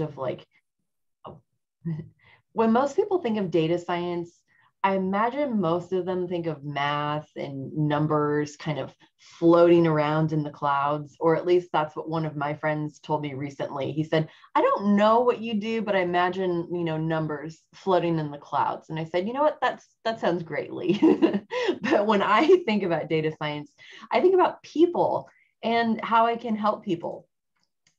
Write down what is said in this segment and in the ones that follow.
of like, when most people think of data science, I imagine most of them think of math and numbers kind of floating around in the clouds, or at least that's what one of my friends told me recently. He said, I don't know what you do, but I imagine, you know, numbers floating in the clouds. And I said, you know what, that sounds great, Lee. But when I think about data science, I think about people and how I can help people.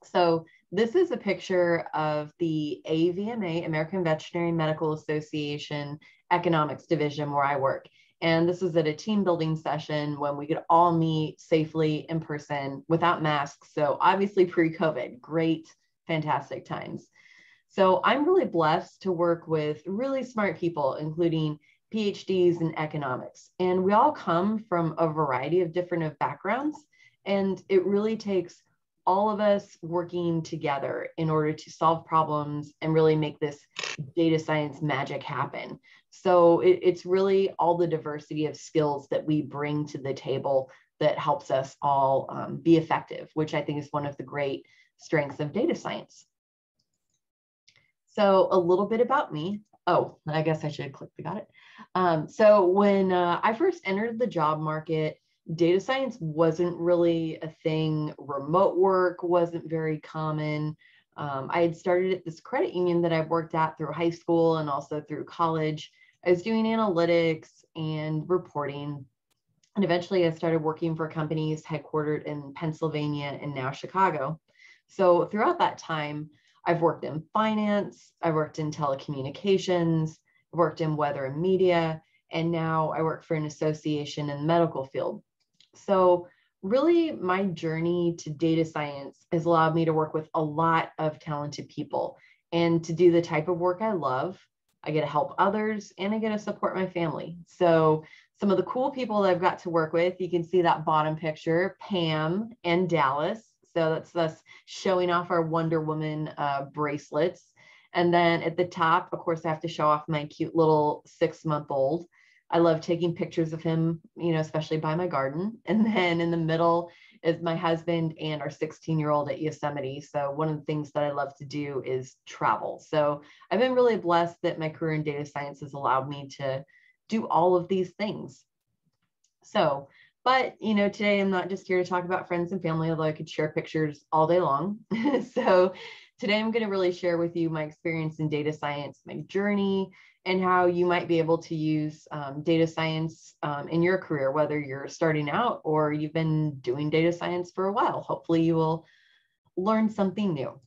So this is a picture of the AVMA, American Veterinary Medical Association Economics Division, where I work. And this was at a team building session when we could all meet safely in person without masks. So obviously pre-COVID, great, fantastic times. So I'm really blessed to work with really smart people, including PhDs in economics. And we all come from a variety of different backgrounds. And it really takes all of us working together in order to solve problems and really make this data science magic happen. So it's really all the diversity of skills that we bring to the table that helps us all be effective, which I think is one of the great strengths of data science. So a little bit about me. Oh, I guess I should click, we got it. So when I first entered the job market, data science wasn't really a thing. Remote work wasn't very common. I had started at this credit union that I've worked at through high school and also through college. I was doing analytics and reporting. And eventually I started working for companies headquartered in Pennsylvania and now Chicago. So throughout that time, I've worked in finance, I worked in telecommunications, worked in weather and media, and now I work for an association in the medical field. So really my journey to data science has allowed me to work with a lot of talented people and to do the type of work I love. I get to help others and I get to support my family. So some of the cool people that I've got to work with, you can see that bottom picture, Pam and Dallas. So that's us showing off our Wonder Woman bracelets. And then at the top, of course, I have to show off my cute little 6-month-old. I love taking pictures of him, you know, especially by my garden. And then in the middle is my husband and our 16-year-old at Yosemite. So one of the things that I love to do is travel. So I've been really blessed that my career in data science has allowed me to do all of these things. So, but, you know, today I'm not just here to talk about friends and family, although I could share pictures all day long. So today I'm going to really share with you my experience in data science, my journey, and how you might be able to use data science in your career, whether you're starting out or you've been doing data science for a while. Hopefully you will learn something new.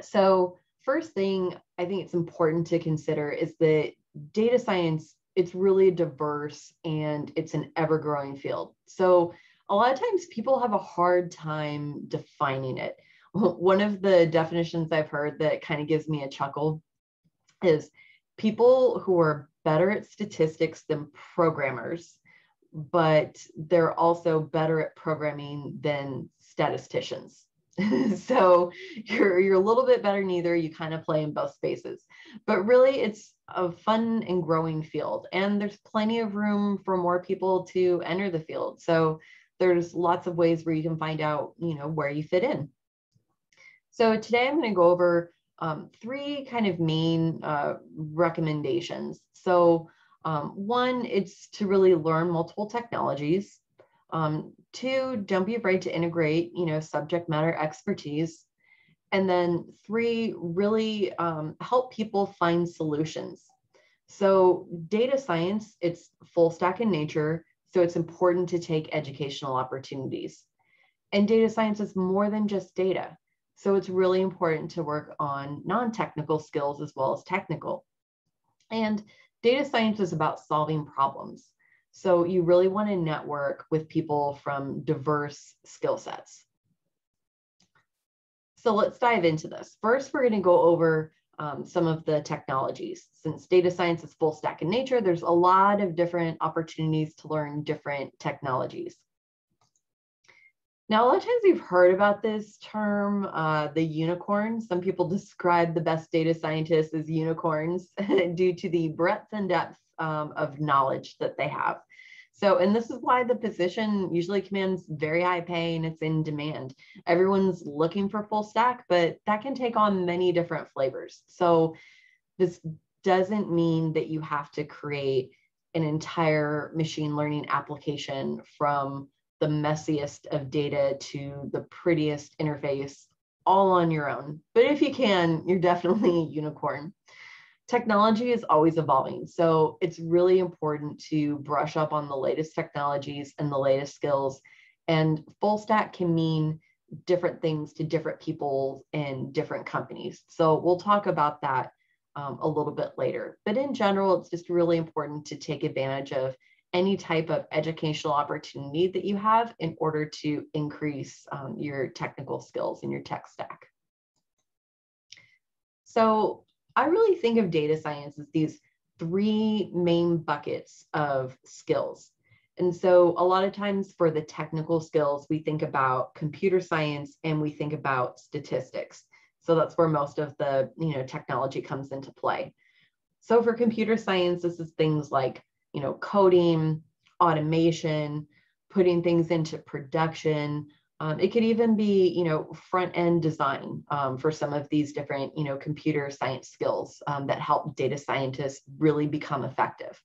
So first thing I think it's important to consider is that data science, it's really diverse and it's an ever-growing field. So a lot of times people have a hard time defining it. One of the definitions I've heard that kind of gives me a chuckle is people who are better at statistics than programmers, but they're also better at programming than statisticians. So you're a little bit better in either, you kind of play in both spaces, but really it's a fun and growing field and there's plenty of room for more people to enter the field. So there's lots of ways where you can find out, you know, where you fit in. So today I'm going to go over three kind of main recommendations. So one, it's to really learn multiple technologies. Two, don't be afraid to integrate, you know, subject matter expertise. And then three, really help people find solutions. So data science, it's full stack in nature. So it's important to take educational opportunities. And data science is more than just data. So it's really important to work on non-technical skills as well as technical. And data science is about solving problems. So you really want to network with people from diverse skill sets. So let's dive into this. First, we're going to go over some of the technologies. Since data science is full stack in nature, there's a lot of different opportunities to learn different technologies. Now, a lot of times we've heard about this term, the unicorn. Some people describe the best data scientists as unicorns due to the breadth and depth of knowledge that they have. So, and this is why the position usually commands very high pay and it's in demand. Everyone's looking for full stack, but that can take on many different flavors. So this doesn't mean that you have to create an entire machine learning application from the messiest of data to the prettiest interface all on your own. But if you can, you're definitely a unicorn. Technology is always evolving, so it's really important to brush up on the latest technologies and the latest skills. And full stack can mean different things to different people and different companies. So we'll talk about that a little bit later. But in general, it's just really important to take advantage of any type of educational opportunity that you have in order to increase your technical skills and your tech stack. So I really think of data science as these three main buckets of skills. And so a lot of times for the technical skills, we think about computer science and we think about statistics. So that's where most of the technology comes into play. So for computer science, this is things like coding, automation, putting things into production. It could even be, front-end design for some of these different, computer science skills that help data scientists really become effective.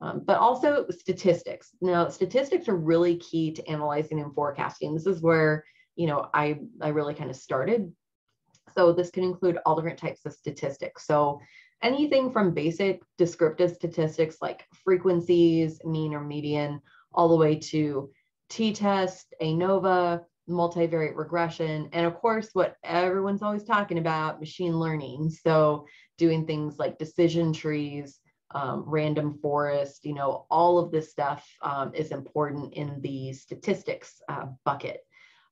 But also statistics. Now, statistics are really key to analyzing and forecasting. This is where, I really kind of started. So this can include all different types of statistics. So anything from basic descriptive statistics like frequencies, mean or median, all the way to t-test, ANOVA, multivariate regression, and of course, what everyone's always talking about, machine learning. So doing things like decision trees, random forest, all of this stuff is important in the statistics bucket.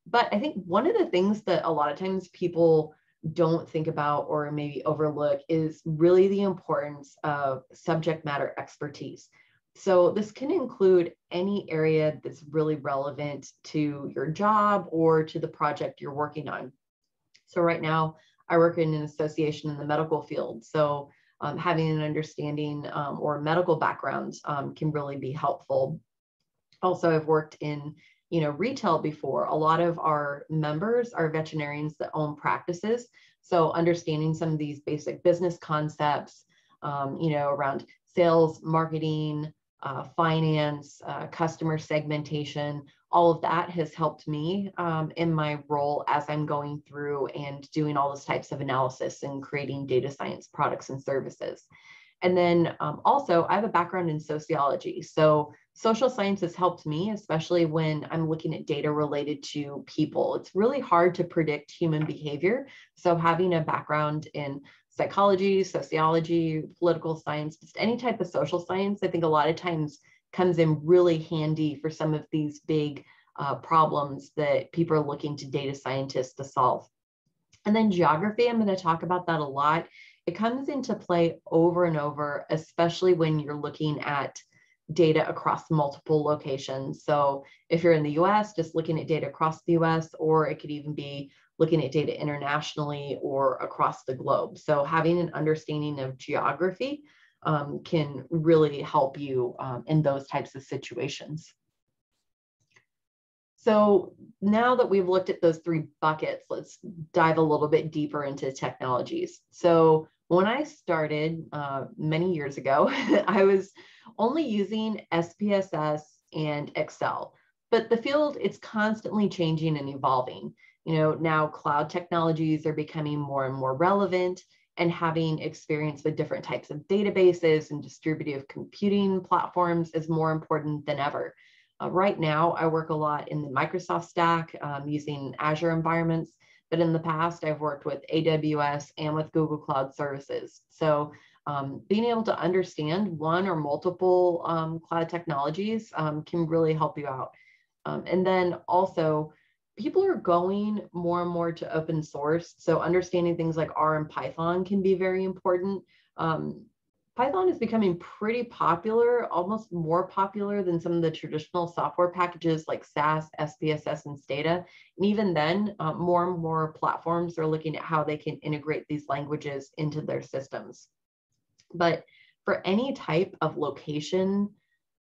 But I think one of the things that a lot of times people don't think about or maybe overlook is really the importance of subject matter expertise. So this can include any area that's really relevant to your job or to the project you're working on. So right now I work in an association in the medical field. So having an understanding or medical background can really be helpful. Also, I've worked in retail before. A lot of our members are veterinarians that own practices. So understanding some of these basic business concepts, around sales, marketing, finance, customer segmentation, all of that has helped me in my role as I'm going through and doing all those types of analysis and creating data science products and services. And then also, I have a background in sociology. So social science has helped me, especially when I'm looking at data related to people. It's really hard to predict human behavior. So having a background in psychology, sociology, political science, just any type of social science, I think a lot of times comes in really handy for some of these big problems that people are looking to data scientists to solve. And then geography, I'm going to talk about that a lot. It comes into play over and over, especially when you're looking at data across multiple locations. So if you're in the US, just looking at data across the US, or it could even be looking at data internationally or across the globe. So having an understanding of geography can really help you in those types of situations. So now that we've looked at those three buckets, let's dive a little bit deeper into technologies. So when I started many years ago, I was only using SPSS and Excel, but the field, it's constantly changing and evolving. Now cloud technologies are becoming more and more relevant, and having experience with different types of databases and distributive computing platforms is more important than ever. Right now, I work a lot in the Microsoft stack using Azure environments, but in the past, I've worked with AWS and with Google Cloud Services. So being able to understand one or multiple cloud technologies can really help you out. And then also, people are going more and more to open source. So understanding things like R and Python can be very important. Python is becoming pretty popular, almost more popular than some of the traditional software packages like SAS, SPSS, and Stata. And even then, more and more platforms are looking at how they can integrate these languages into their systems. But for any type of location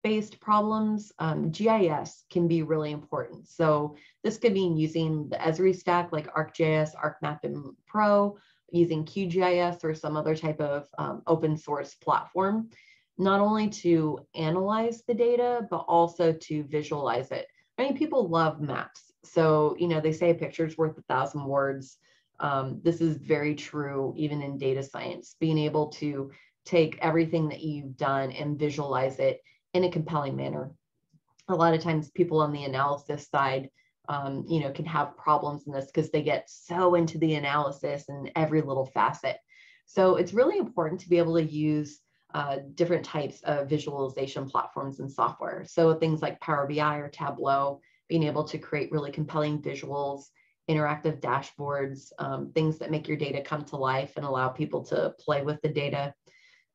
based problems, GIS can be really important. So this could mean using the Esri stack like ArcGIS, ArcMap, and Pro, using QGIS or some other type of open source platform, not only to analyze the data, but also to visualize it. I mean, people love maps. So, you know, they say a picture's worth 1,000 words. This is very true, even in data science, being able to take everything that you've done and visualize it in a compelling manner. A lot of times people on the analysis side, you know, can have problems in this because they get so into the analysis and every little facet. So it's really important to be able to use different types of visualization platforms and software. So things like Power BI or Tableau, being able to create really compelling visuals, interactive dashboards, things that make your data come to life and allow people to play with the data.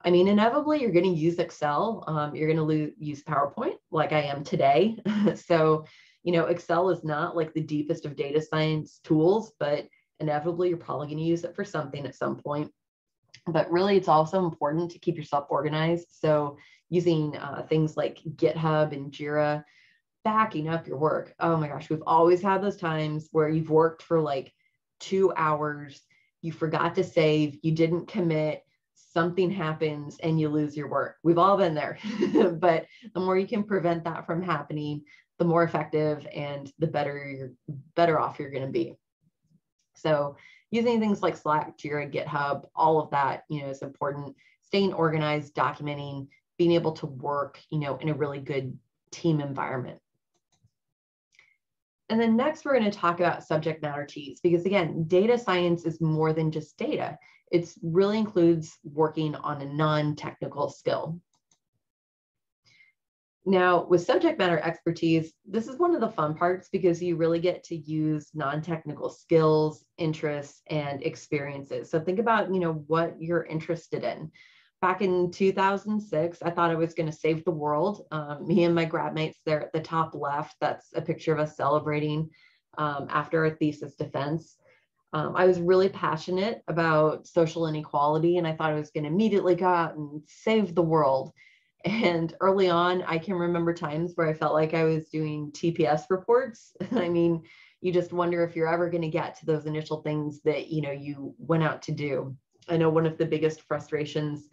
I mean, inevitably, you're going to use Excel. You're going to use PowerPoint like I am today. So, you know, Excel is not like the deepest of data science tools, but inevitably, you're probably going to use it for something at some point. But really, it's also important to keep yourself organized. So using things like GitHub and JIRA, backing up your work. Oh my gosh, we've always had those times where you've worked for like 2 hours, you forgot to save, you didn't commit, something happens and you lose your work. We've all been there, but the more you can prevent that from happening, the more effective and the better off you're going to be. So using things like Slack, Jira, GitHub, all of that, you know, is important. Staying organized, documenting, being able to work, you know, in a really good team environment. And then next, we're going to talk about subject matter expertise, because again, data science is more than just data. It really includes working on a non-technical skill. Now, with subject matter expertise, this is one of the fun parts because you really get to use non-technical skills, interests, and experiences. So think about, you know, what you're interested in. Back in 2006, I thought I was going to save the world. Me and my grad mates there at the top left, that's a picture of us celebrating after our thesis defense. I was really passionate about social inequality, and I thought I was going to immediately go out and save the world. And early on, I can remember times where I felt like I was doing TPS reports. I mean, you just wonder if you're ever going to get to those initial things that, you know, you went out to do. I know one of the biggest frustrations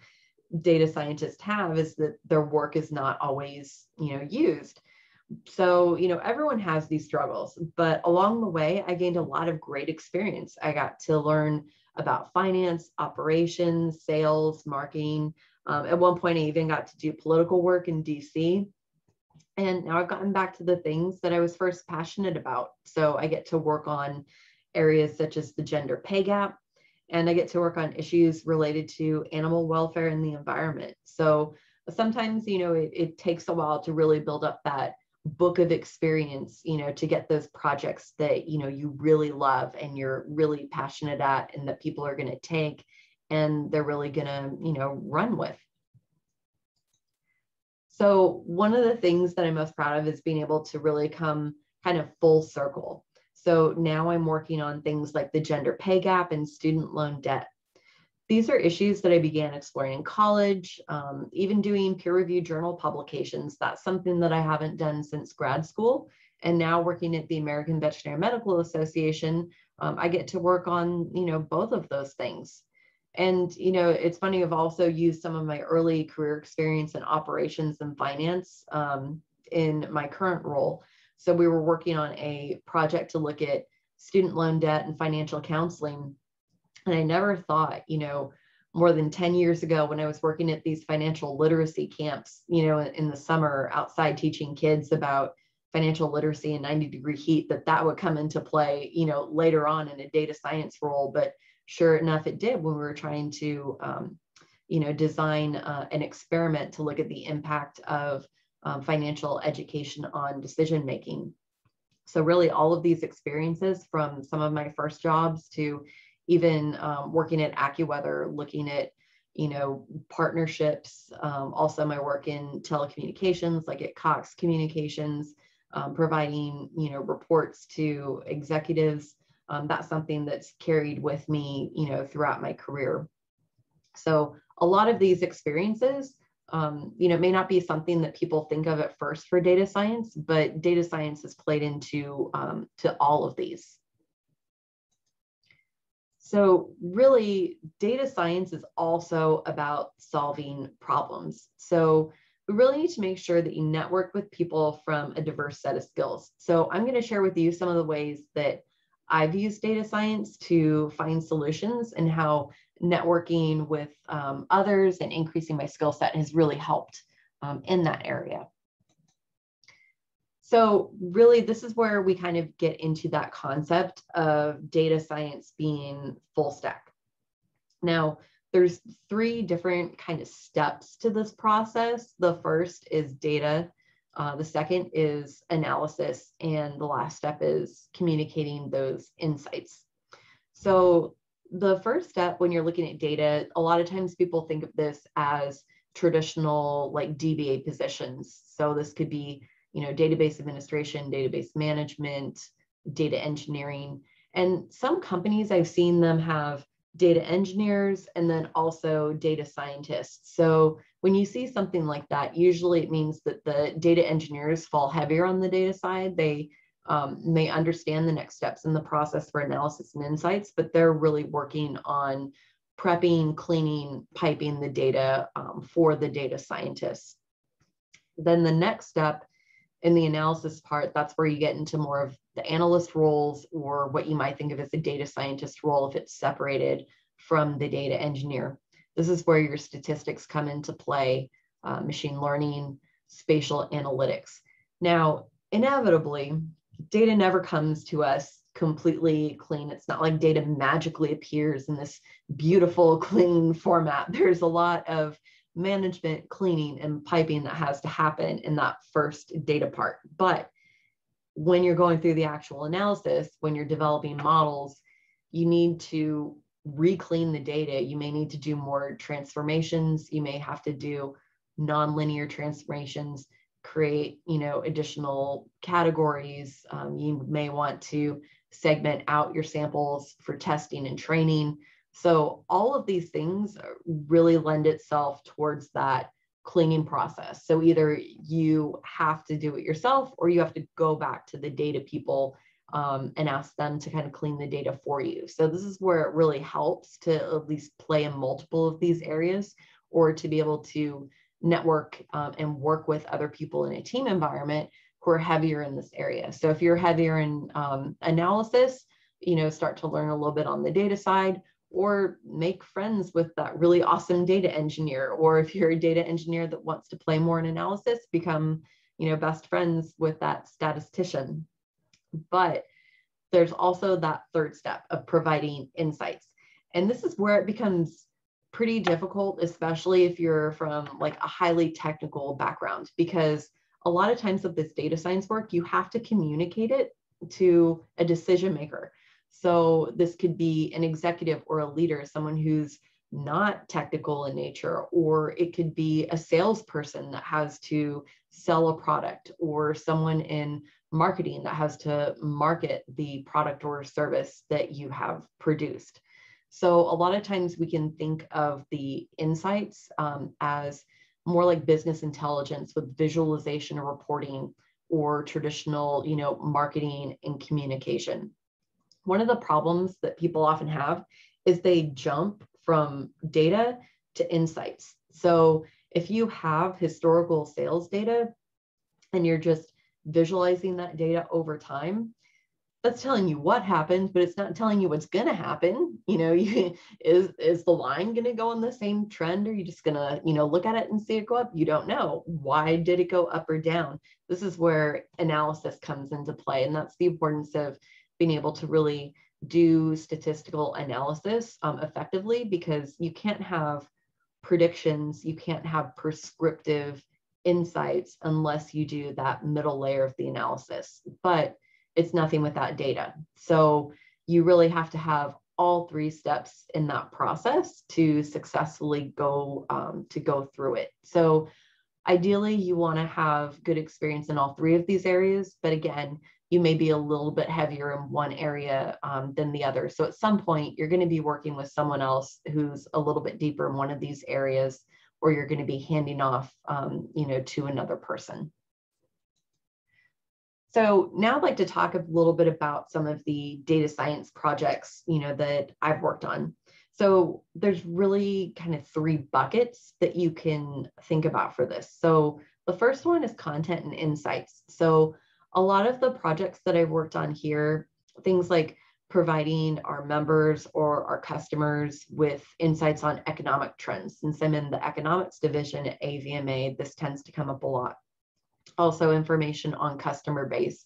data scientists have is that their work is not always, you know, used. So, you know, everyone has these struggles, but along the way, I gained a lot of great experience. I got to learn about finance, operations, sales, marketing. At one point, I even got to do political work in DC. And now I've gotten back to the things that I was first passionate about. So I get to work on areas such as the gender pay gap, and I get to work on issues related to animal welfare and the environment. So sometimes, you know, it takes a while to really build up that book of experience, you know, to get those projects that, you know, you really love and you're really passionate at and that people are going to take and they're really going to, you know, run with. So one of the things that I'm most proud of is being able to really come kind of full circle. So now I'm working on things like the gender pay gap and student loan debt. These are issues that I began exploring in college, even doing peer-reviewed journal publications. That's something that I haven't done since grad school. And now working at the American Veterinary Medical Association, I get to work on, you know, both of those things. And, you know, it's funny, I've also used some of my early career experience in operations and finance in my current role. So we were working on a project to look at student loan debt and financial counseling. And I never thought, you know, more than 10 years ago when I was working at these financial literacy camps, you know, in the summer outside teaching kids about financial literacy and 90-degree heat, that would come into play, you know, later on in a data science role. But sure enough, it did when we were trying to, you know, design an experiment to look at the impact of financial education on decision making. So really all of these experiences, from some of my first jobs to even working at AccuWeather, looking at, you know, partnerships, also my work in telecommunications, like at Cox Communications, providing, you know, reports to executives. That's something that's carried with me, you know, throughout my career. So a lot of these experiences you know, it may not be something that people think of at first for data science, but data science has played into to all of these. So really, data science is also about solving problems. So we really need to make sure that you network with people from a diverse set of skills. So I'm going to share with you some of the ways that I've used data science to find solutions and how networking with others and increasing my skill set has really helped in that area. So really, this is where we kind of get into that concept of data science being full stack. Now, there's three different kind of steps to this process. The first is data. The second is analysis, and the last step is communicating those insights. So the first step when you're looking at data, a lot of times people think of this as traditional like DBA positions. So this could be, you know, database administration, database management, data engineering, and some companies I've seen them have data engineers and then also data scientists. So when you see something like that, usually it means that the data engineers fall heavier on the data side. They may understand the next steps in the process for analysis and insights, but they're really working on prepping, cleaning, piping the data for the data scientists. Then the next step in the analysis part, that's where you get into more of the analyst roles, or what you might think of as a data scientist role if it's separated from the data engineer. This is where your statistics come into play, machine learning, spatial analytics. Now, inevitably, data never comes to us completely clean. It's not like data magically appears in this beautiful, clean format. There's a lot of management, cleaning, and piping that has to happen in that first data part. But when you're going through the actual analysis, when you're developing models, you need to re-clean the data. You may need to do more transformations. You may have to do nonlinear transformations, create, you know, additional categories. You may want to segment out your samples for testing and training. So all of these things really lend itself towards that cleaning process. So either you have to do it yourself, or you have to go back to the data people and ask them to kind of clean the data for you. So this is where it really helps to at least play in multiple of these areas, or to be able to network and work with other people in a team environment who are heavier in this area. So if you're heavier in analysis, you know, start to learn a little bit on the data side, or make friends with that really awesome data engineer. Or if you're a data engineer that wants to play more in analysis, become, you know, best friends with that statistician. But there's also that third step of providing insights. And this is where it becomes pretty difficult, especially if you're from like a highly technical background, because a lot of times with this data science work, you have to communicate it to a decision maker. So this could be an executive or a leader, someone who's not technical in nature, or it could be a salesperson that has to sell a product, or someone in marketing that has to market the product or service that you have produced. So a lot of times we can think of the insights as more like business intelligence with visualization or reporting, or traditional, you know, marketing and communication. One of the problems that people often have is they jump from data to insights. So if you have historical sales data and you're just visualizing that data over time, that's telling you what happened, but it's not telling you what's going to happen. You know, is the line going to go on the same trend? Or are you just going to, you know, look at it and see it go up? You don't know. Why did it go up or down? This is where analysis comes into play. And that's the importance of being able to really do statistical analysis effectively, because you can't have predictions, you can't have prescriptive insights unless you do that middle layer of the analysis, but it's nothing without data. So you really have to have all three steps in that process to successfully go through it. So ideally, you wanna have good experience in all three of these areas, but again, you may be a little bit heavier in one area than the other. So at some point, you're going to be working with someone else who's a little bit deeper in one of these areas, or you're going to be handing off, to another person. So now I'd like to talk a little bit about some of the data science projects, that I've worked on. So there's really kind of three buckets that you can think about for this. So the first one is content and insights. So a lot of the projects that I've worked on here, things like providing our members or our customers with insights on economic trends. Since I'm in the economics division at AVMA, this tends to come up a lot. Also information on customer base.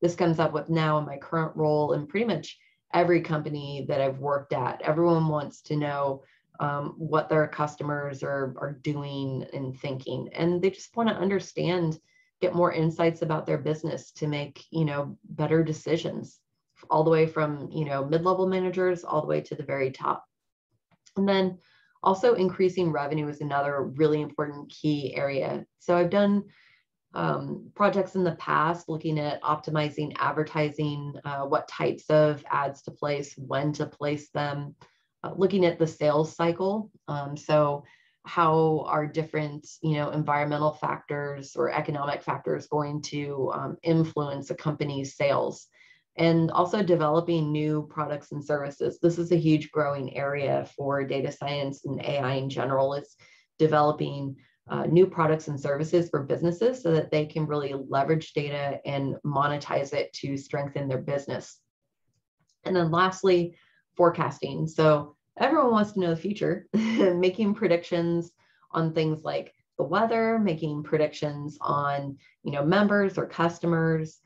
This comes up with now in my current role in pretty much every company that I've worked at. Everyone wants to know what their customers are doing and thinking, and they just want to understand, get more insights about their business to make, better decisions, all the way from, mid-level managers all the way to the very top. And then also increasing revenue is another really important key area. So I've done projects in the past looking at optimizing advertising, what types of ads to place, when to place them, looking at the sales cycle. So how are different, environmental factors or economic factors going to influence a company's sales? And also developing new products and services. This is a huge growing area for data science and AI in general. It's developing new products and services for businesses so that they can really leverage data and monetize it to strengthen their business. And then lastly, forecasting. So everyone wants to know the future, making predictions on things like the weather, making predictions on, members or customers,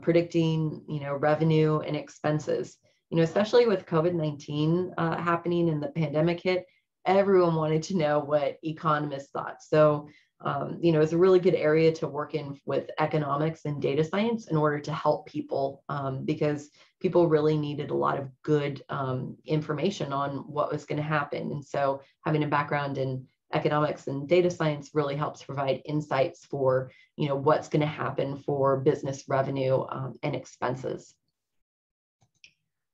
predicting, revenue and expenses, especially with COVID-19 happening and the pandemic hit, everyone wanted to know what economists thought. So, it's a really good area to work in with economics and data science in order to help people because people really needed a lot of good information on what was going to happen. And so having a background in economics and data science really helps provide insights for, what's going to happen for business revenue and expenses.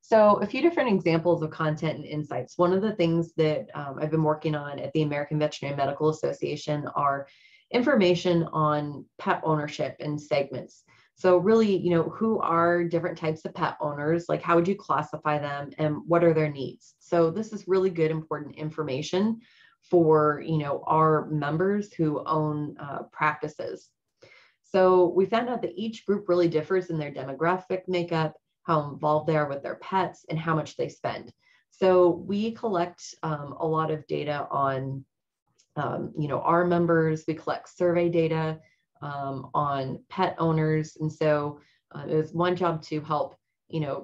So a few different examples of content and insights. One of the things that I've been working on at the American Veterinary Medical Association are information on pet ownership and segments. So really, who are different types of pet owners? Like, how would you classify them and what are their needs? So this is really good, important information for, our members who own practices. So we found out that each group really differs in their demographic makeup, how involved they are with their pets, and how much they spend. So we collect a lot of data on, our members. We collect survey data on pet owners. And so it was one job to help,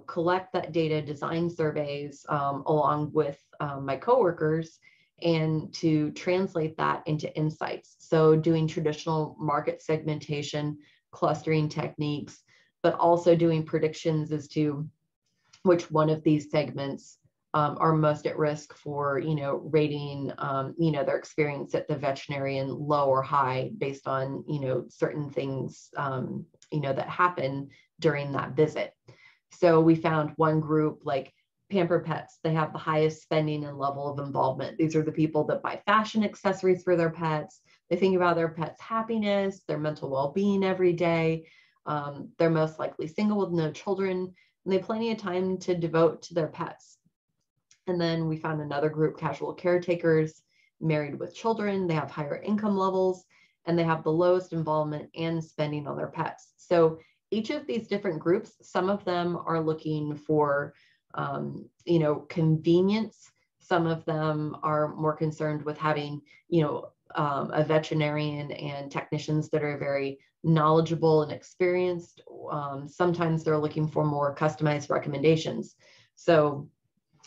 collect that data, design surveys along with my coworkers, and to translate that into insights. So doing traditional market segmentation, clustering techniques, but also doing predictions as to which one of these segments are most at risk for, rating, their experience at the veterinarian low or high based on, certain things, that happen during that visit. So we found one group, like pamper pets, they have the highest spending and level of involvement. These are the people that buy fashion accessories for their pets. They think about their pets' happiness, their mental well-being every day. They're most likely single with no children, and they have plenty of time to devote to their pets. And then we found another group, casual caretakers, married with children. They have higher income levels, and they have the lowest involvement and spending on their pets. So each of these different groups, some of them are looking for, convenience. Some of them are more concerned with having, a veterinarian and technicians that are very knowledgeable and experienced. Sometimes they're looking for more customized recommendations. So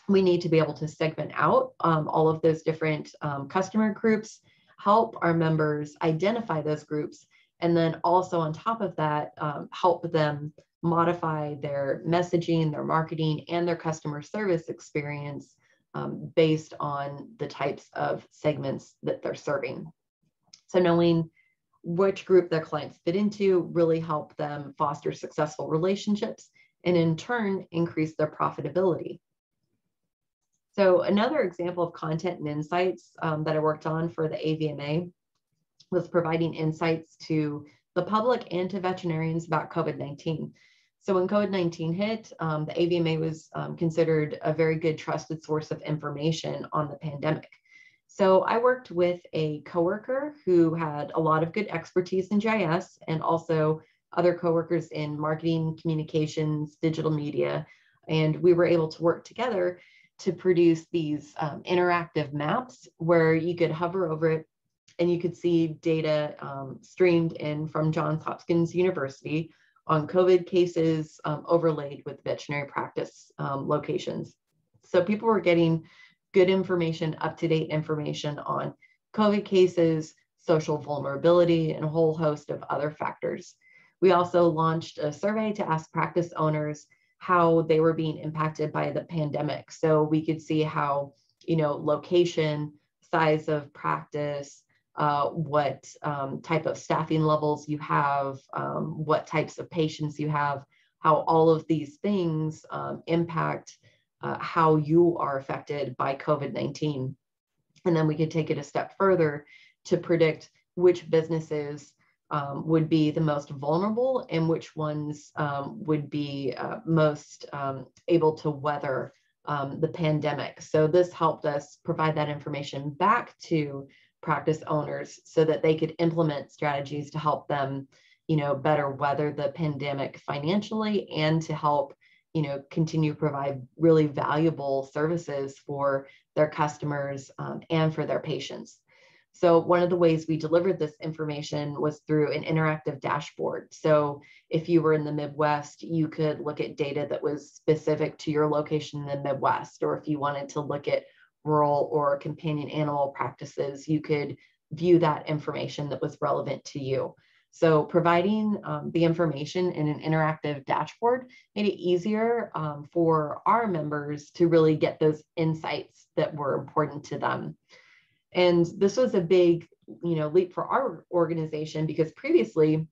we need to be able to segment out all of those different customer groups, help our members identify those groups, and then also on top of that, help them modify their messaging, their marketing, and their customer service experience based on the types of segments that they're serving. So knowing which group their clients fit into really help them foster successful relationships and in turn increase their profitability. So another example of content and insights that I worked on for the AVMA was providing insights to the public and to veterinarians about COVID-19. So when COVID-19 hit, the AVMA was considered a very good trusted source of information on the pandemic. So I worked with a coworker who had a lot of good expertise in GIS and also other coworkers in marketing, communications, digital media. And we were able to work together to produce these interactive maps where you could hover over it and you could see data streamed in from Johns Hopkins University on COVID cases overlaid with veterinary practice locations. So people were getting good information, up-to-date information on COVID cases, social vulnerability, and a whole host of other factors. We also launched a survey to ask practice owners how they were being impacted by the pandemic. So we could see how, you know, location, size of practice, what type of staffing levels you have, what types of patients you have, how all of these things impact how you are affected by COVID-19. And then we could take it a step further to predict which businesses would be the most vulnerable and which ones would be most able to weather the pandemic. So this helped us provide that information back to practice owners so that they could implement strategies to help them, you know, better weather the pandemic financially and to help, you know, continue to provide really valuable services for their customers and for their patients. So one of the ways we delivered this information was through an interactive dashboard. So if you were in the Midwest, you could look at data that was specific to your location in the Midwest, or if you wanted to look at rural or companion animal practices, you could view that information that was relevant to you. So providing the information in an interactive dashboard made it easier for our members to really get those insights that were important to them. And this was a big, you know, leap for our organization because previously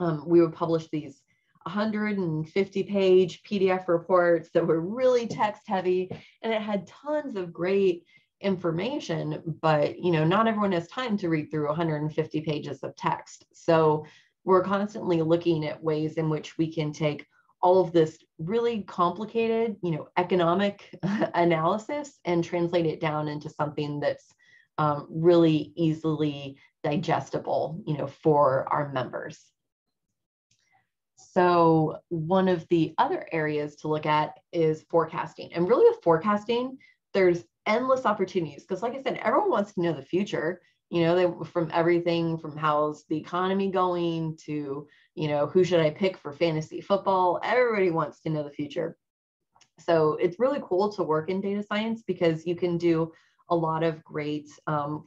we would publish these 150-page PDF reports that were really text heavy, and it had tons of great information, but, you know, not everyone has time to read through 150 pages of text. So we're constantly looking at ways in which we can take all of this really complicated, you know, economic analysis and translate it down into something that's really easily digestible, you know, for our members. So one of the other areas to look at is forecasting. And really with forecasting, there's endless opportunities because, like I said, everyone wants to know the future, you know, they, from everything from how's the economy going to, you know, who should I pick for fantasy football? Everybody wants to know the future. So it's really cool to work in data science because you can do a lot of great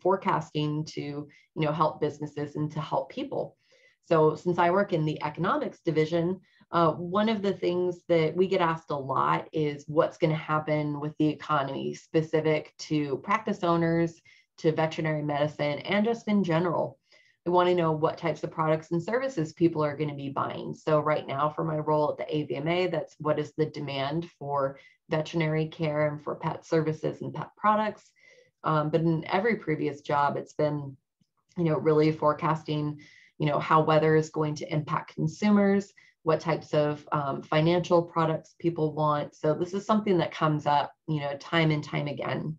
forecasting to, you know, help businesses and to help people. So since I work in the economics division, one of the things that we get asked a lot is what's going to happen with the economy specific to practice owners, to veterinary medicine, and just in general. We want to know what types of products and services people are going to be buying. So right now for my role at the AVMA, that's what is the demand for veterinary care and for pet services and pet products. But in every previous job, it's been, you know, really forecasting, you know, how weather is going to impact consumers, what types of financial products people want. So this is something that comes up, you know, time and time again.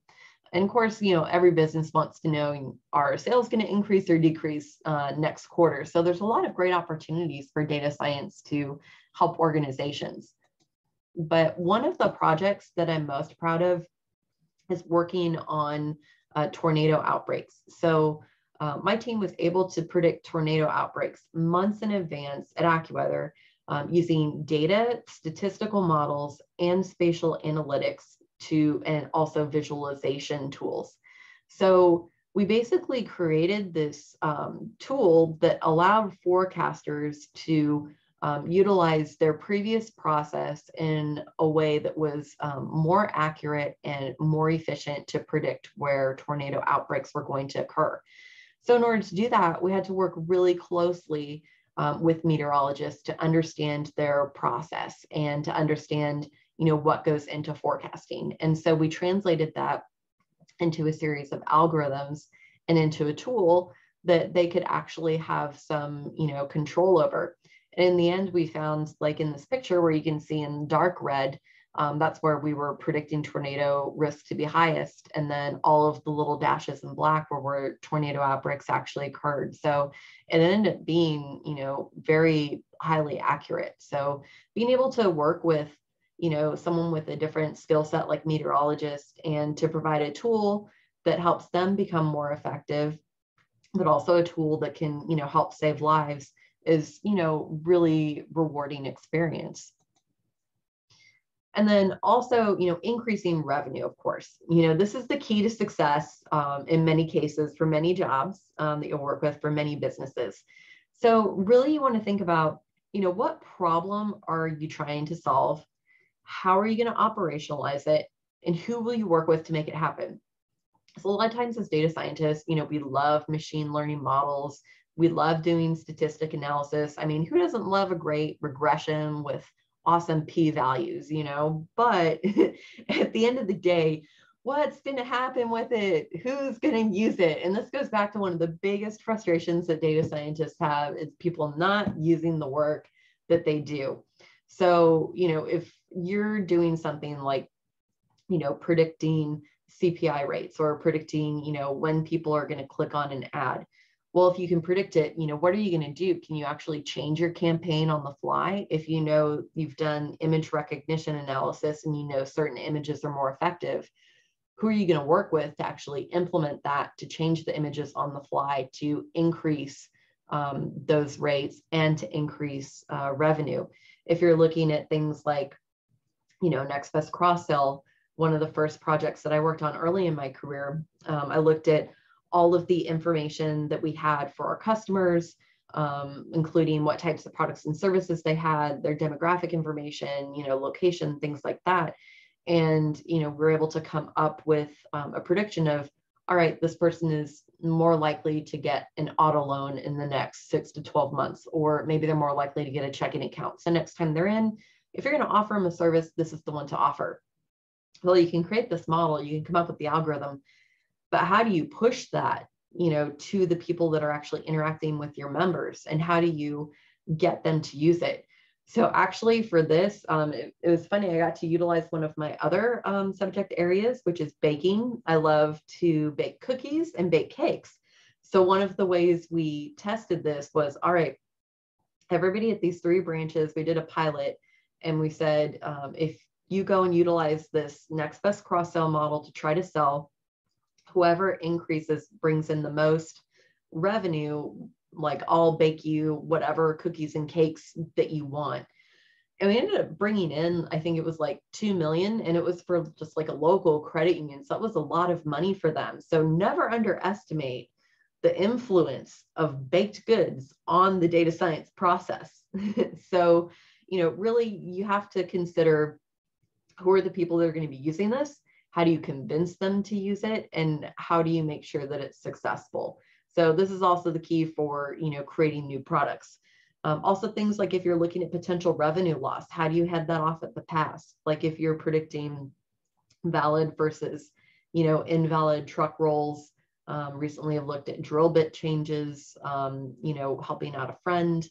And of course, you know, every business wants to know, are sales going to increase or decrease next quarter? So there's a lot of great opportunities for data science to help organizations. But one of the projects that I'm most proud of is working on tornado outbreaks. So my team was able to predict tornado outbreaks months in advance at AccuWeather using data, statistical models, and spatial analytics and also visualization tools. So we basically created this tool that allowed forecasters to utilize their previous process in a way that was more accurate and more efficient to predict where tornado outbreaks were going to occur. So in order to do that, we had to work really closely with meteorologists to understand their process and to understand, you know, what goes into forecasting. And so we translated that into a series of algorithms and into a tool that they could actually have some, you know, control over. And in the end, we found, like in this picture where you can see in dark red, that's where we were predicting tornado risk to be highest. And then all of the little dashes in black were where tornado outbreaks actually occurred. So it ended up being, you know, very highly accurate. So being able to work with, you know, someone with a different skill set like meteorologist, and to provide a tool that helps them become more effective, but also a tool that can, you know, help save lives is, you know, really rewarding experience. And then also, you know, increasing revenue, of course. You know, this is the key to success in many cases for many jobs that you'll work with for many businesses. So really you want to think about, you know, what problem are you trying to solve? How are you going to operationalize it? And who will you work with to make it happen? So a lot of times as data scientists, you know, we love machine learning models. We love doing statistic analysis. I mean, who doesn't love a great regression with awesome p-values, you know, but at the end of the day, what's going to happen with it? Who's going to use it? And this goes back to one of the biggest frustrations that data scientists have is people not using the work that they do. So, you know, if you're doing something like, you know, predicting CPI rates or predicting, you know, when people are going to click on an ad. Well, if you can predict it, you know, what are you going to do? Can you actually change your campaign on the fly? If you know you've done image recognition analysis and you know certain images are more effective, who are you going to work with to actually implement that, to change the images on the fly, to increase those rates and to increase revenue? If you're looking at things like, you know, next best cross-sell, one of the first projects that I worked on early in my career, I looked at all of the information that we had for our customers, including what types of products and services they had, their demographic information, you know, location, things like that. And, you know, we're able to come up with a prediction of, all right, this person is more likely to get an auto loan in the next 6 to 12 months, or maybe they're more likely to get a checking account. So next time they're in, if you're going to offer them a service, this is the one to offer. Well, you can create this model, you can come up with the algorithm, but how do you push that, you know, to the people that are actually interacting with your members, and how do you get them to use it? So actually for this, it was funny, I got to utilize one of my other subject areas, which is baking. I love to bake cookies and bake cakes. So one of the ways we tested this was, all right, everybody at these 3 branches, we did a pilot and we said, if you go and utilize this next best cross-sell model to try to sell, whoever increases, brings in the most revenue, like I'll bake you whatever cookies and cakes that you want. And we ended up bringing in, I think it was like 2 million, and it was for just like a local credit union. So that was a lot of money for them. So never underestimate the influence of baked goods on the data science process. So, you know, really you have to consider who are the people that are going to be using this? How do you convince them to use it? And how do you make sure that it's successful? So this is also the key for, you know, creating new products. Also things like if you're looking at potential revenue loss, how do you head that off at the pass? Like if you're predicting valid versus, you know, invalid truck rolls, recently I've looked at drill bit changes, you know, helping out a friend.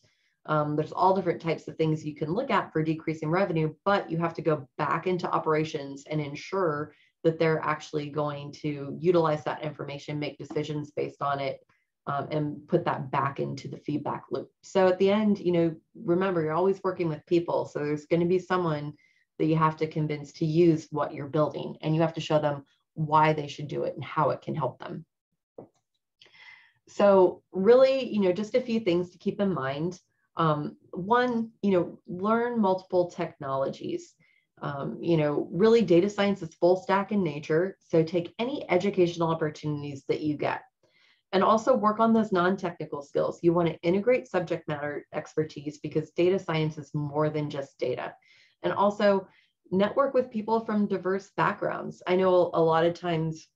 There's all different types of things you can look at for decreasing revenue, but you have to go back into operations and ensure that they're actually going to utilize that information, make decisions based on it, and put that back into the feedback loop. So at the end, you know, remember, you're always working with people. So there's going to be someone that you have to convince to use what you're building, and you have to show them why they should do it and how it can help them. So really, you know, just a few things to keep in mind. One, you know, learn multiple technologies. You know, really data science is full stack in nature. So take any educational opportunities that you get, and also work on those non-technical skills. You want to integrate subject matter expertise, because data science is more than just data. And also network with people from diverse backgrounds. I know a lot of times,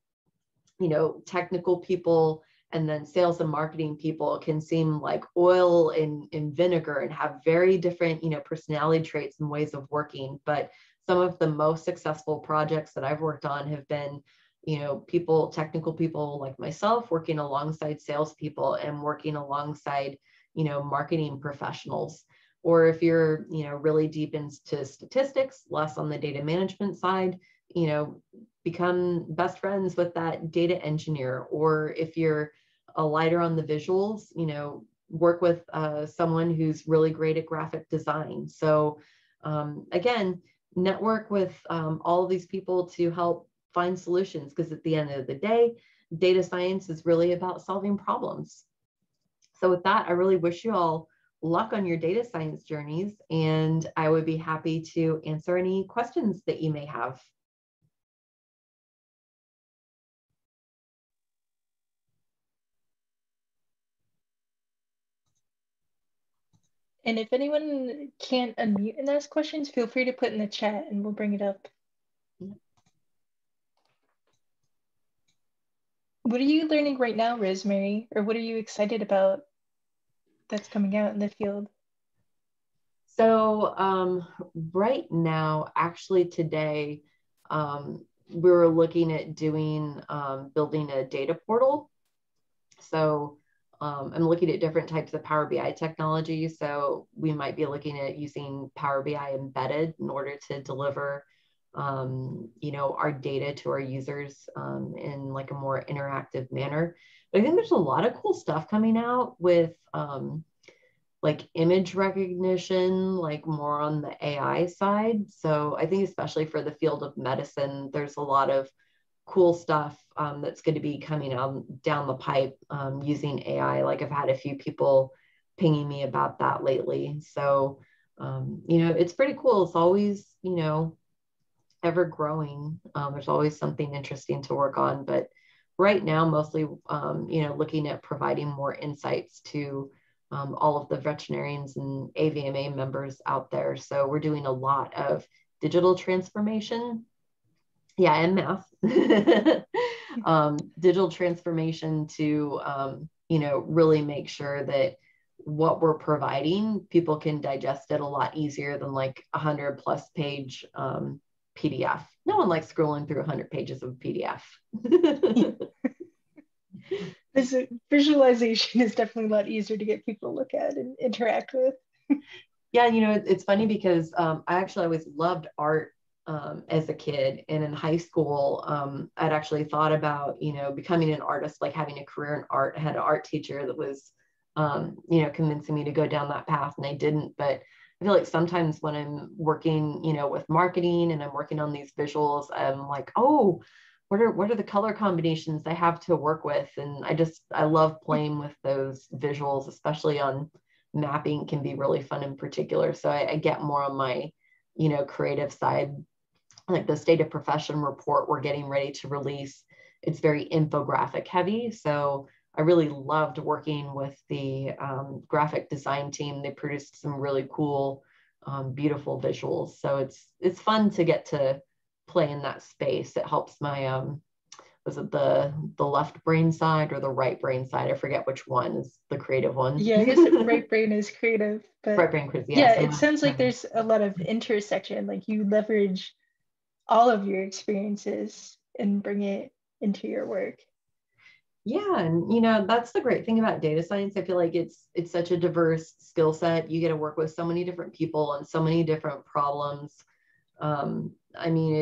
you know, technical people and then sales and marketing people can seem like oil and vinegar and have very different, you know, personality traits and ways of working. But some of the most successful projects that I've worked on have been, you know, people, technical people like myself, working alongside salespeople and working alongside, you know, marketing professionals. Or if you're, you know, really deep into statistics, less on the data management side, you know, become best friends with that data engineer. Or if you're a lighter on the visuals, you know, work with someone who's really great at graphic design. So again, network with all of these people to help find solutions, because at the end of the day, data science is really about solving problems. So with that, I really wish you all luck on your data science journeys, and I would be happy to answer any questions that you may have. And if anyone can't unmute and ask questions, feel free to put in the chat and we'll bring it up. What are you learning right now, Rosemary? Or what are you excited about that's coming out in the field? So right now, actually today, we were looking at doing, building a data portal. So I'm looking at different types of Power BI technology. So we might be looking at using Power BI embedded in order to deliver you know, our data to our users in like a more interactive manner. But I think there's a lot of cool stuff coming out with like image recognition, like more on the AI side. So I think especially for the field of medicine, there's a lot of cool stuff that's going to be coming out down the pipe using AI. Like I've had a few people pinging me about that lately. So, you know, it's pretty cool. It's always, you know, ever growing. There's always something interesting to work on, but right now, mostly, you know, looking at providing more insights to all of the veterinarians and AVMA members out there. So we're doing a lot of digital transformation. Yeah, and math. Digital transformation to, you know, really make sure that what we're providing, people can digest it a lot easier than like 100+ page PDF. No one likes scrolling through 100 pages of PDF. This visualization is definitely a lot easier to get people to look at and interact with. Yeah, you know, it's funny because I actually always loved art as a kid, and in high school, I'd actually thought about, you know, becoming an artist, like having a career in art. I had an art teacher that was, you know, convincing me to go down that path, and I didn't, but I feel like sometimes when I'm working, you know, with marketing and I'm working on these visuals, I'm like, oh, what are the color combinations I have to work with? And I love playing with those visuals, especially on mapping can be really fun in particular. So I get more on my, you know, creative side, like the state of profession report we're getting ready to release. It's very infographic heavy. So I really loved working with the graphic design team. They produced some really cool, beautiful visuals. So it's fun to get to play in that space. It helps my, was it the left brain side or the right brain side? I forget which one is the creative one. Yeah, I guess the right brain is creative. But right brain creative. Yeah, yeah, it sounds like there's a lot of intersection. Like you leverage all of your experiences and bring it into your work. Yeah, and you know, that's the great thing about data science. I feel like it's such a diverse skill set. You get to work with so many different people and so many different problems. I mean,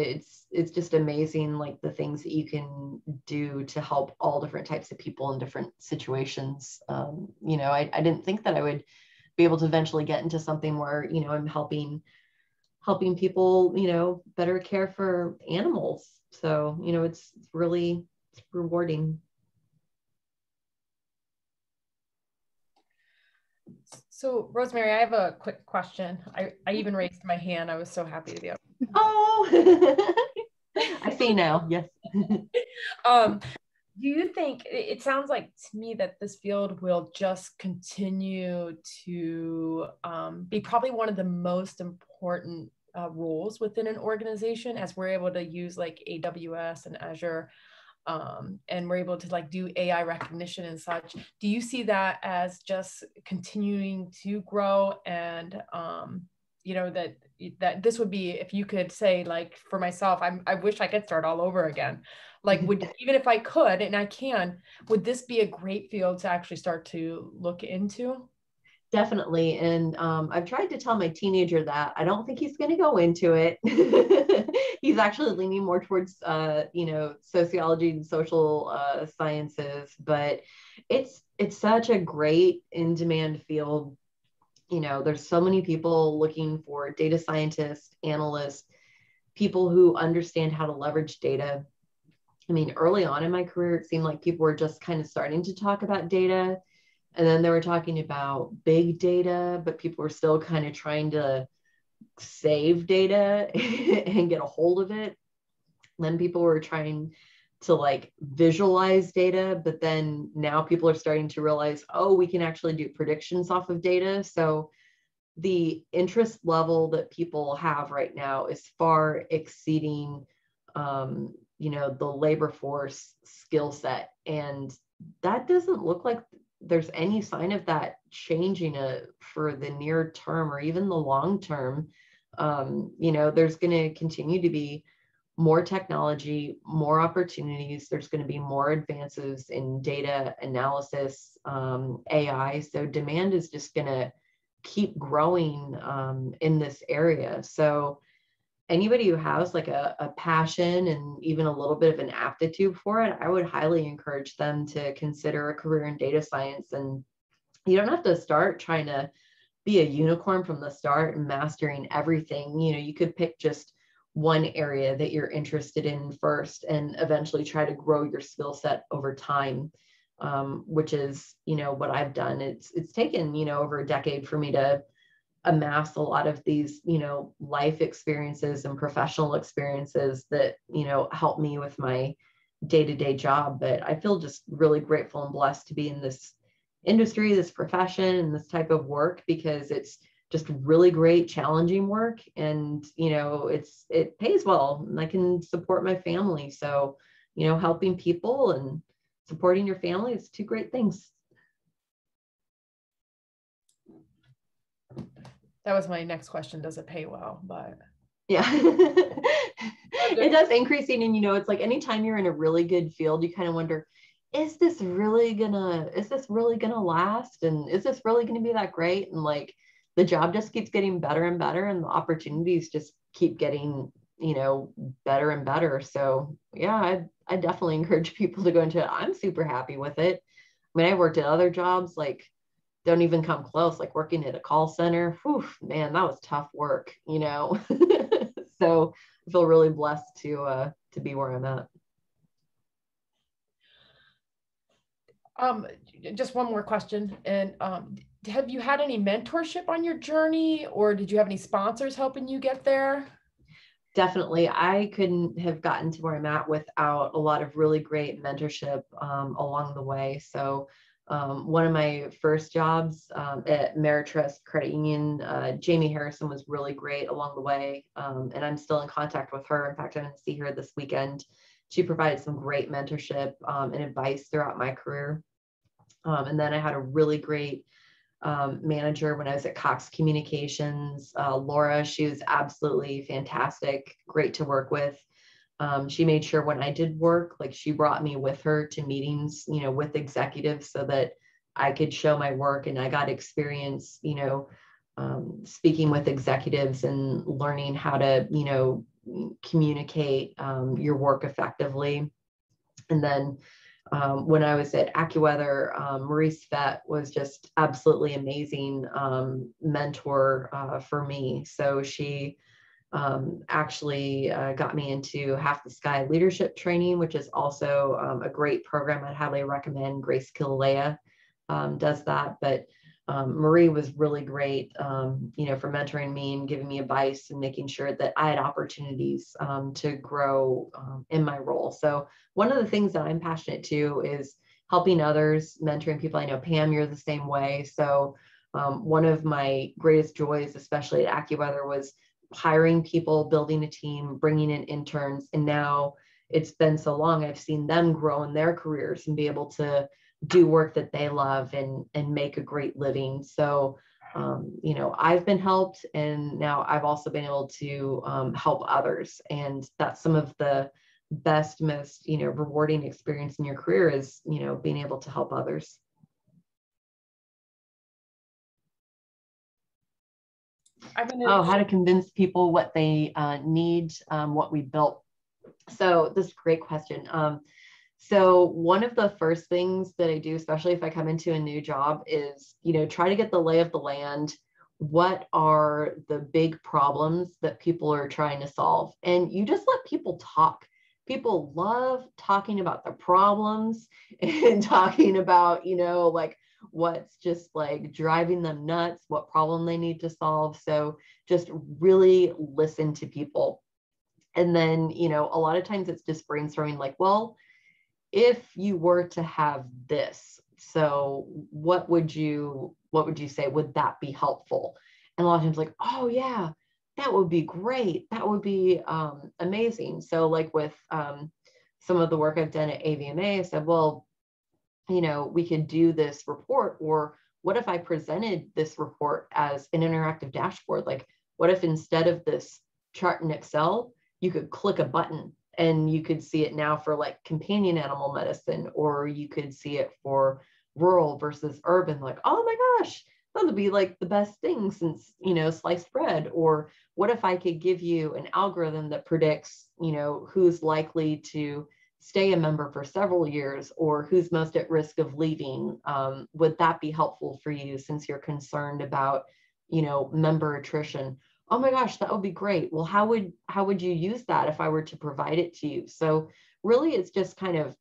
it's just amazing, like the things that you can do to help all different types of people in different situations. You know, I didn't think that I would be able to eventually get into something where, you know, I'm helping people, you know, better care for animals. So, you know, it's really rewarding. So Rosemary, I have a quick question. I even raised my hand. I was so happy to be up. Oh, I see now. Yes. Do you think, it sounds like to me that this field will just continue to be probably one of the most important roles within an organization, as we're able to use like AWS and Azure, and we're able to like do AI recognition and such. Do you see that as just continuing to grow, and you know, that that this would be, if you could say, like, for myself, I wish I could start all over again. Like, would, even if I could, and I can, would this be a great field to actually start to look into? Definitely. And I've tried to tell my teenager that. I don't think he's going to go into it. He's actually leaning more towards, you know, sociology and social sciences, but it's such a great in-demand field. You know, there's so many people looking for data scientists, analysts, people who understand how to leverage data. I mean, early on in my career, it seemed like people were just kind of starting to talk about data. And then they were talking about big data, but people were still kind of trying to save data and get a hold of it. And then people were trying to like visualize data, but then now people are starting to realize, oh, we can actually do predictions off of data. So the interest level that people have right now is far exceeding, you know, the labor force skill set. And that doesn't look like there's any sign of that changing for the near term or even the long term. You know, there's going to continue to be more technology, more opportunities. There's going to be more advances in data analysis, AI. So demand is just going to keep growing in this area. So anybody who has like a passion and even a little bit of an aptitude for it, I would highly encourage them to consider a career in data science. And you don't have to start trying to be a unicorn from the start and mastering everything. You know, you could pick just one area that you're interested in first and eventually try to grow your skill set over time, which is, you know, what I've done. It's taken, you know, over a decade for me to amass a lot of these, you know, life experiences and professional experiences that, you know, help me with my day-to-day job. But I feel just really grateful and blessed to be in this industry, this profession, and this type of work, because it's just really great, challenging work. And, you know, it pays well and I can support my family. So, you know, helping people and supporting your family is two great things. That was my next question. Does it pay well? But yeah, it does increasing. And, you know, it's like anytime you're in a really good field, you kind of wonder, is this really gonna last? And is this really gonna be that great? And like the job just keeps getting better and better, and the opportunities just keep getting, you know, better and better. So yeah, I definitely encourage people to go into it. I'm super happy with it. I mean, I worked at other jobs, like, don't even come close, like working at a call center. Whew, man, that was tough work, you know? So I feel really blessed to be where I'm at. Just one more question. And have you had any mentorship on your journey, or did you have any sponsors helping you get there? Definitely. I couldn't have gotten to where I'm at without a lot of really great mentorship along the way. So one of my first jobs at Meritrust Credit Union, Jamie Harrison was really great along the way. And I'm still in contact with her. In fact, I'm going to see her this weekend. She provided some great mentorship and advice throughout my career. And then I had a really great manager when I was at Cox Communications, Laura. She was absolutely fantastic, great to work with. She made sure when I did work, like she brought me with her to meetings, you know, with executives so that I could show my work and I got experience, you know, speaking with executives and learning how to, you know, communicate your work effectively. And then when I was at AccuWeather, Maurice Vett was just absolutely amazing mentor for me. So she actually got me into Half the Sky leadership training, which is also a great program. I'd highly recommend. Grace Killalea does that, but Marie was really great, you know, for mentoring me and giving me advice and making sure that I had opportunities to grow in my role. So one of the things that I'm passionate to is helping others, mentoring people. I know, Pam, you're the same way. So one of my greatest joys, especially at AccuWeather, was hiring people, building a team, bringing in interns. And now it's been so long, I've seen them grow in their careers and be able to do work that they love and make a great living. So you know, I've been helped, and now I've also been able to help others. And that's some of the best, most, you know, rewarding experience in your career is, you know, being able to help others. Oh, how to convince people what they need, what we built. So this is a great question. So one of the first things that I do, especially if I come into a new job, is, you know, try to get the lay of the land. What are the big problems that people are trying to solve? And you just let people talk. People love talking about the problems and talking about, you know, like what's just like driving them nuts, what problem they need to solve. So just really listen to people. And then, you know, a lot of times it's just brainstorming, like, well, if you were to have this, so what would you say, would that be helpful? And a lot of times like, oh yeah, that would be great. That would be amazing. So like with some of the work I've done at AVMA, I said, well, you know, we could do this report, or what if I presented this report as an interactive dashboard? Like, what if instead of this chart in Excel, you could click a button and you could see it now for like companion animal medicine, or you could see it for rural versus urban, like, oh my gosh, that would be like the best thing since, you know, sliced bread. Or what if I could give you an algorithm that predicts, you know, who's likely to stay a member for several years, or who's most at risk of leaving? Would that be helpful for you since you're concerned about, you know, member attrition? Oh my gosh, that would be great. Well, how would you use that if I were to provide it to you? So really it's just kind of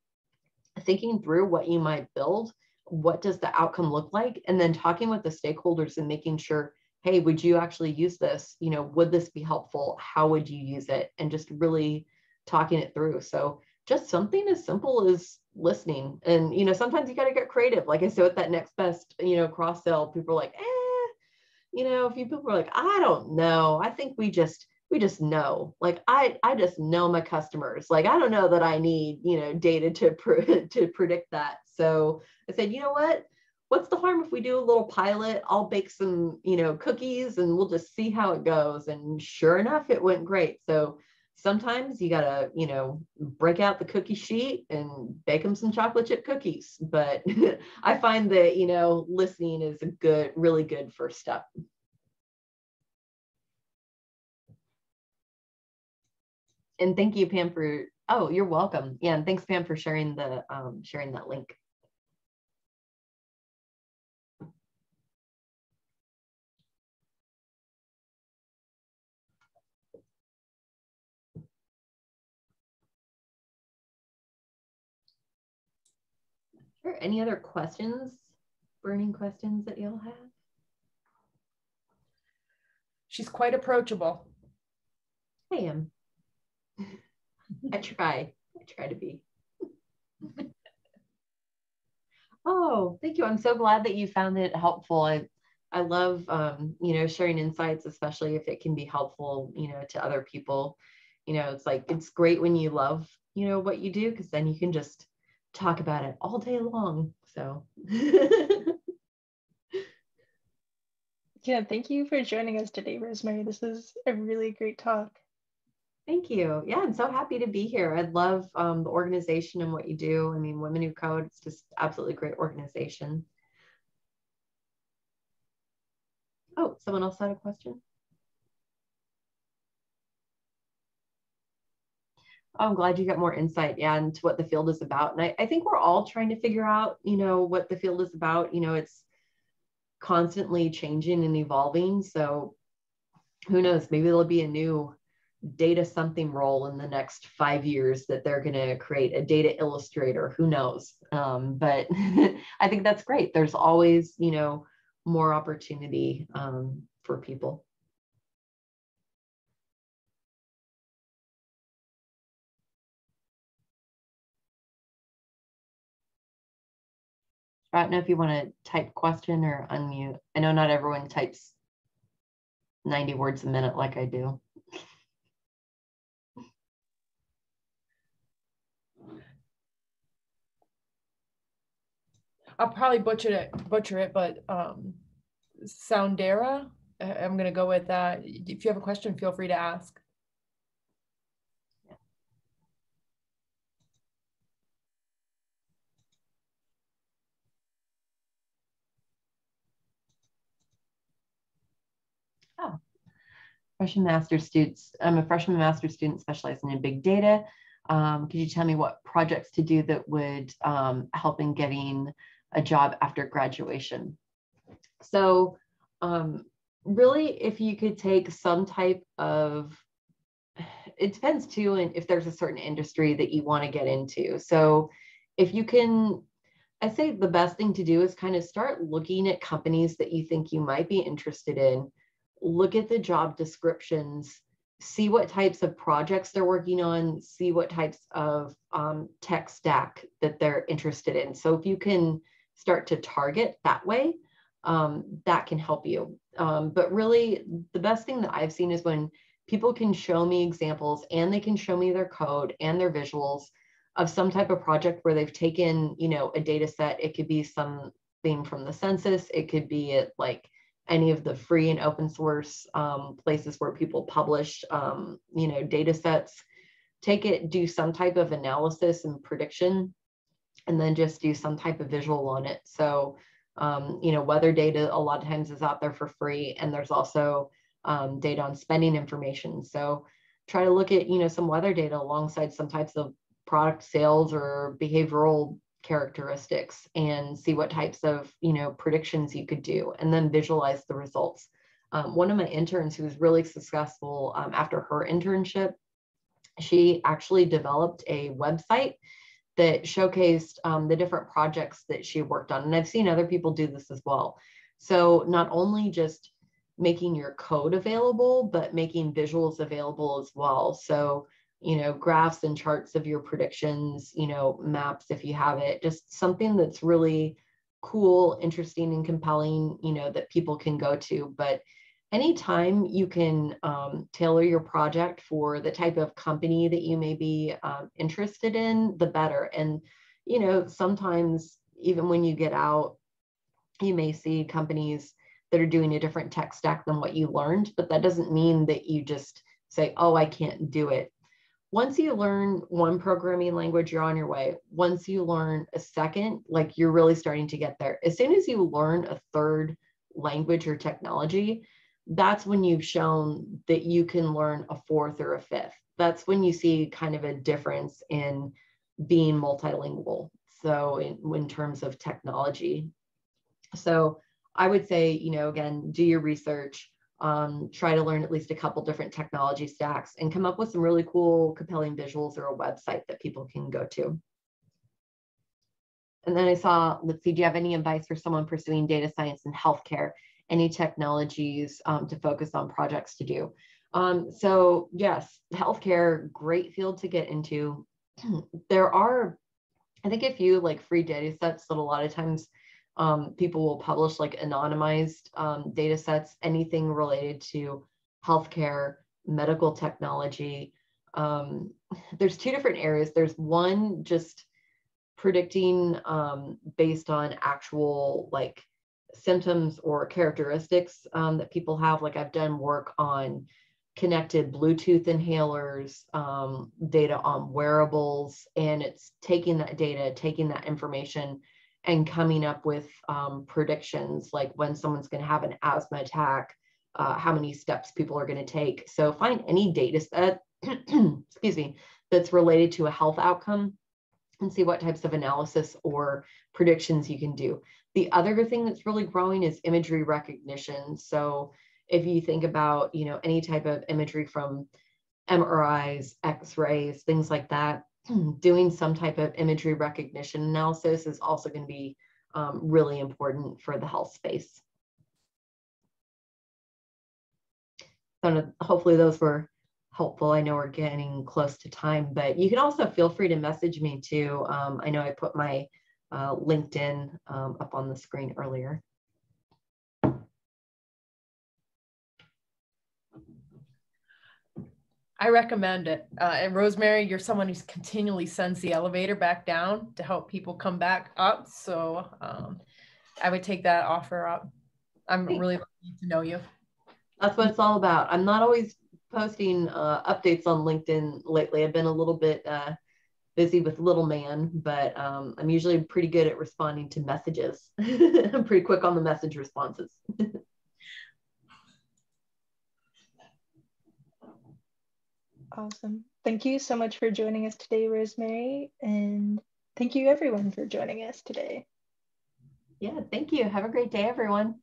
thinking through what you might build, what does the outcome look like, and then talking with the stakeholders and making sure, hey, would you actually use this? You know, would this be helpful? How would you use it? And just really talking it through. So just something as simple as listening. And, you know, sometimes you got to get creative. Like I said, with that next best, you know, cross sell, people are like, you know, a few people are like, I don't know. I think we just know, like, I just know my customers. Like, I don't know that I need, you know, data to predict that. So I said, you know what, what's the harm if we do a little pilot? I'll bake some, you know, cookies and we'll just see how it goes. And sure enough, it went great. So sometimes you gotta, you know, break out the cookie sheet and bake them some chocolate chip cookies. But I find that, you know, listening is a good, really good first step. And thank you, Pam, for, oh, you're welcome. Yeah, and thanks, Pam, for sharing the sharing that link. Any other questions, burning questions that y'all have? She's quite approachable. I am. I try to be. Oh, thank you. I'm so glad that you found it helpful. I love, you know, sharing insights, especially if it can be helpful, you know, to other people. You know, it's like, it's great when you love, you know, what you do, because then you can just talk about it all day long. So yeah, thank you for joining us today, Rosemary. This is a really great talk. Thank you. Yeah, I'm so happy to be here. I love the organization and what you do. I mean, Women Who Code, it's just absolutely great organization. Oh, someone else had a question? I'm glad you got more insight into what the field is about. And I think we're all trying to figure out, you know, what the field is about. You know, it's constantly changing and evolving. So who knows, maybe there'll be a new data something role in the next 5 years that they're going to create, a data illustrator, who knows. But I think that's great. There's always, you know, more opportunity for people. I don't know if you want to type question or unmute. I know not everyone types 90 words a minute like I do. I'll probably butcher it, but Soundera. I'm going to go with that. If you have a question, feel free to ask. Oh, freshman master's students. I'm a freshman master's student specializing in big data. Could you tell me what projects to do that would help in getting a job after graduation? So really, if you could take some type of, it depends too, and if there's a certain industry that you want to get into. So if you can, I say the best thing to do is kind of start looking at companies that you think you might be interested in, look at the job descriptions, see what types of projects they're working on, see what types of tech stack that they're interested in. So if you can start to target that way, that can help you. But really, the best thing that I've seen is when people can show me examples and they can show me their code and their visuals of some type of project where they've taken, you know, a data set. It could be something from the census. It could be at like any of the free and open source places where people publish, you know, data sets. Take it, do some type of analysis and prediction, and then just do some type of visual on it. So, you know, weather data a lot of times is out there for free, and there's also data on spending information. So try to look at, you know, some weather data alongside some types of product sales or behavioral characteristics and see what types of, you know, predictions you could do, and then visualize the results. One of my interns who was really successful after her internship, she actually developed a website that showcased the different projects that she worked on. And I've seen other people do this as well. So not only just making your code available, but making visuals available as well. So, you know, graphs and charts of your predictions, you know, maps if you have it, just something that's really cool, interesting, and compelling, you know, that people can go to. But anytime you can tailor your project for the type of company that you may be interested in, the better. And, you know, sometimes even when you get out, you may see companies that are doing a different tech stack than what you learned, but that doesn't mean that you just say, oh, I can't do it. Once you learn one programming language, you're on your way. Once you learn a second, like you're really starting to get there. As soon as you learn a third language or technology, that's when you've shown that you can learn a fourth or a fifth. That's when you see kind of a difference in being multilingual. So in terms of technology. So I would say, you know, again, do your research. Try to learn at least a couple different technology stacks and come up with some really cool, compelling visuals or a website that people can go to. And then I saw, let's see, do you have any advice for someone pursuing data science in healthcare? Any technologies to focus on, projects to do? So yes, healthcare, great field to get into. There are, I think, a few like free data sets that a lot of times people will publish, like anonymized data sets, anything related to healthcare, medical technology. There's two different areas. There's one just predicting based on actual like symptoms or characteristics that people have. Like I've done work on connected Bluetooth inhalers, data on wearables, and it's taking that data, taking that information, and coming up with predictions, like when someone's going to have an asthma attack, how many steps people are going to take. So find any data set, excuse me, that's related to a health outcome and see what types of analysis or predictions you can do. The other thing that's really growing is imagery recognition. So if you think about, you know, any type of imagery from MRIs, X-rays, things like that, doing some type of imagery recognition analysis is also going to be really important for the health space. So hopefully those were helpful. I know we're getting close to time, but you can also feel free to message me too. I know I put my LinkedIn up on the screen earlier. I recommend it. And Rosemary, you're someone who continually sends the elevator back down to help people come back up. So I would take that offer up. I'm really lucky to know you. That's what it's all about. I'm not always posting updates on LinkedIn lately. I've been a little bit busy with little man, but I'm usually pretty good at responding to messages. I'm pretty quick on the message responses. Awesome. Thank you so much for joining us today, Rosemary. And thank you everyone for joining us today. Yeah, thank you. Have a great day, everyone.